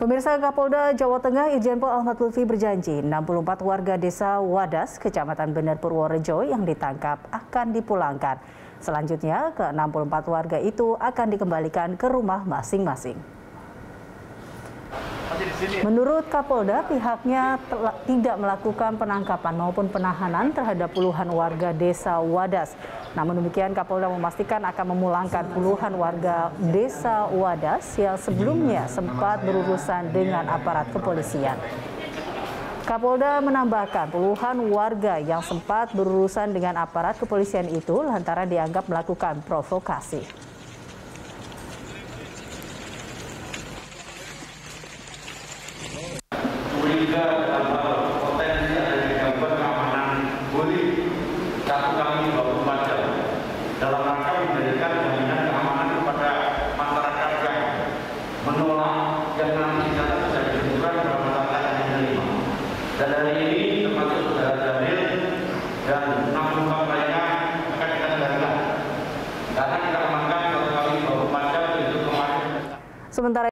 Pemirsa, Kapolda Jawa Tengah Irjen Pol Ahmad Luthfi berjanji 64 warga Desa Wadas, Kecamatan Bener, Purworejo yang ditangkap akan dipulangkan. Selanjutnya, ke-64 warga itu akan dikembalikan ke rumah masing-masing. Menurut Kapolda, pihaknya tidak melakukan penangkapan maupun penahanan terhadap puluhan warga Desa Wadas. Namun demikian, Kapolda memastikan akan memulangkan puluhan warga Desa Wadas yang sebelumnya sempat berurusan dengan aparat kepolisian. Kapolda menambahkan puluhan warga yang sempat berurusan dengan aparat kepolisian itu lantaran dianggap melakukan provokasi. Potensi ada gangguan keamanan boleh satu kali 24 jam dalam rangka memberikan jaminan keamanan kepada masyarakat yang menolak yang nanti akan terjadi benturan dalam masalah yang lima. Dan hari ini termasuk saudara Jamil dan 64 lainnya akan kita dengarkan karena kita amankan satu kali 24 jam itu kemarin. Sementara